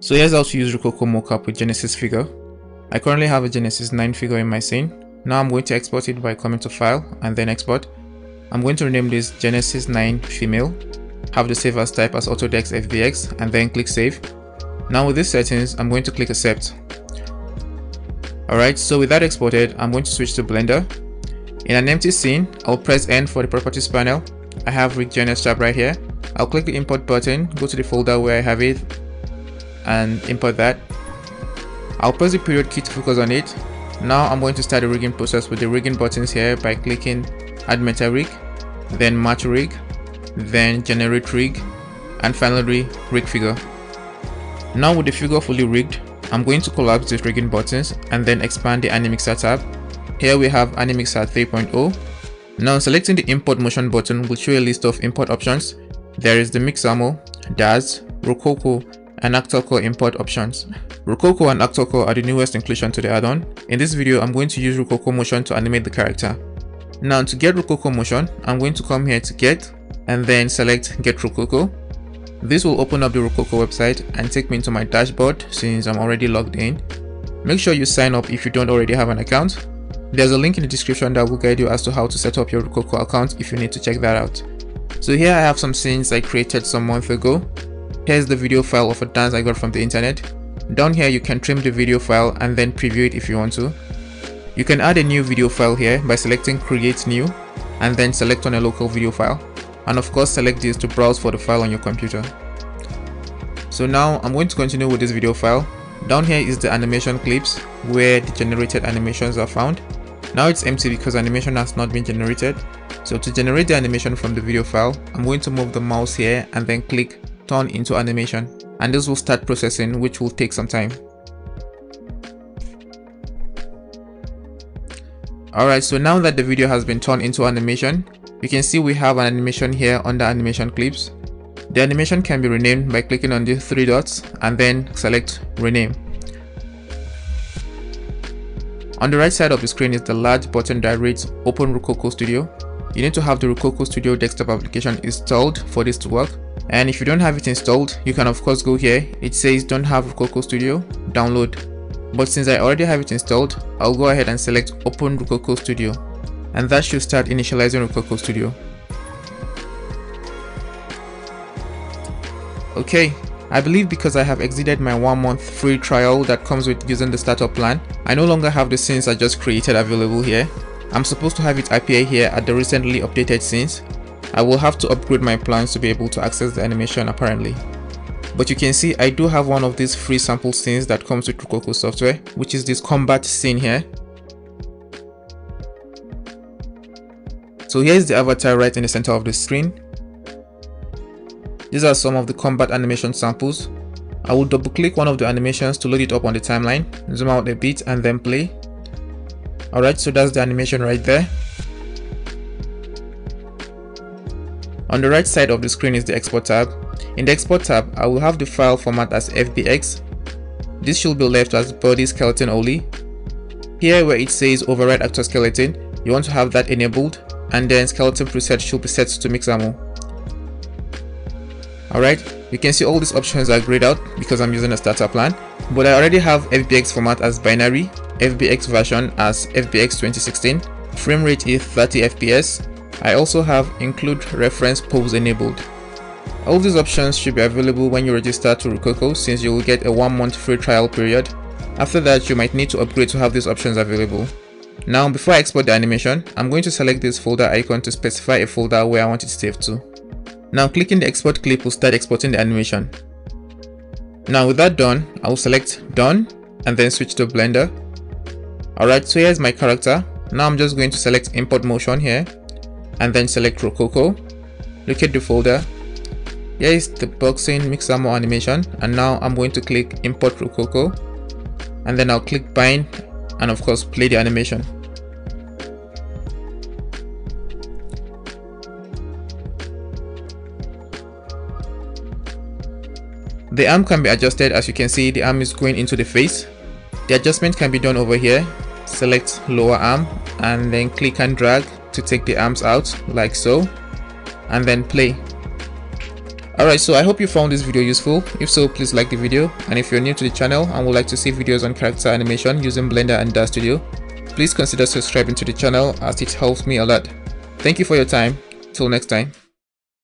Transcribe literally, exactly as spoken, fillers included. So here's how to use Rokoko mockup with Genesis figure. I currently have a Genesis nine figure in my scene. Now I'm going to export it by coming to file and then export. I'm going to rename this Genesis nine female, have the save as type as Autodesk F B X and then click save. Now with these settings, I'm going to click accept. Alright, so with that exported, I'm going to switch to Blender. In an empty scene, I'll press N for the properties panel. I have Rig G N S tab right here. I'll click the import button, go to the folder where I have it and import that. I'll press the period key to focus on it. Now I'm going to start the rigging process with the rigging buttons here by clicking add meta rig, then match rig, then generate rig, and finally rig figure. Now with the figure fully rigged, I'm going to collapse these rigging buttons and then expand the animixer tab. Here we have animixer three point oh. Now selecting the import motion button will show a list of import options. There is the Mixamo, Daz, Rokoko, and Actorcore import options. Rokoko and Actorcore are the newest inclusion to the add-on. In this video, I'm going to use Rokoko motion to animate the character. Now to get Rokoko motion, I'm going to come here to get and then select get Rokoko. This will open up the Rokoko website and take me into my dashboard since I'm already logged in. Make sure you sign up if you don't already have an account. There's a link in the description that will guide you as to how to set up your Rokoko account if you need to check that out. So here I have some scenes I created some month ago. Here's the video file of a dance I got from the internet. Down here you can trim the video file and then preview it if you want to. You can add a new video file here by selecting create new and then select on a local video file. And of course select this to browse for the file on your computer. So now I'm going to continue with this video file. Down here is the animation clips where the generated animations are found. Now it's empty because animation has not been generated. So to generate the animation from the video file, I'm going to move the mouse here and then click turn into animation. And this will start processing, which will take some time. Alright, so now that the video has been turned into animation, you can see we have an animation here under animation clips. The animation can be renamed by clicking on these three dots and then select rename. On the right side of the screen is the large button that reads open Rokoko Studio. You need to have the Rokoko Studio desktop application installed for this to work. And if you don't have it installed, you can of course go here. It says don't have Rokoko Studio, download. But since I already have it installed, I'll go ahead and select open Rokoko Studio. And that should start initializing Rokoko Studio. Okay, I believe because I have exceeded my one month free trial that comes with using the startup plan, I no longer have the scenes I just created available here. I'm supposed to have it appear here at the recently updated scenes. I will have to upgrade my plans to be able to access the animation apparently. But you can see I do have one of these free sample scenes that comes with Rokoko software, which is this combat scene here. So here's the avatar right in the center of the screen. These are some of the combat animation samples. I will double click one of the animations to load it up on the timeline, zoom out a bit and then play. Alright, so that's the animation right there. On the right side of the screen is the export tab. In the export tab, I will have the file format as F B X. This should be left as body skeleton only. Here where it says override actor skeleton, you want to have that enabled. And then skeleton preset should be set to Mixamo. Alright, you can see all these options are grayed out because I'm using a starter plan, but I already have F B X format as binary, F B X version as F B X twenty sixteen, frame rate is thirty F P S. I also have include reference pose enabled. All these options should be available when you register to Rokoko since you will get a one month free trial period. After that, you might need to upgrade to have these options available. Now before I export the animation, I'm going to select this folder icon to specify a folder where I want it saved to. Now clicking the export clip will start exporting the animation. Now with that done, I will select done and then switch to Blender. Alright, so here's my character. Now I'm just going to select import motion here and then select Rokoko. Look at the folder. Here is the boxing Mixamo animation and now I'm going to click import Rokoko and then I'll click bind and of course play the animation. The arm can be adjusted. As you can see, the arm is going into the face. The adjustment can be done over here. Select lower arm and then click and drag to take the arms out like so and then play. Alright, so I hope you found this video useful. If so, please like the video, and if you're new to the channel and would like to see videos on character animation using Blender and Dash Studio, please consider subscribing to the channel as it helps me a lot. Thank you for your time. Till next time.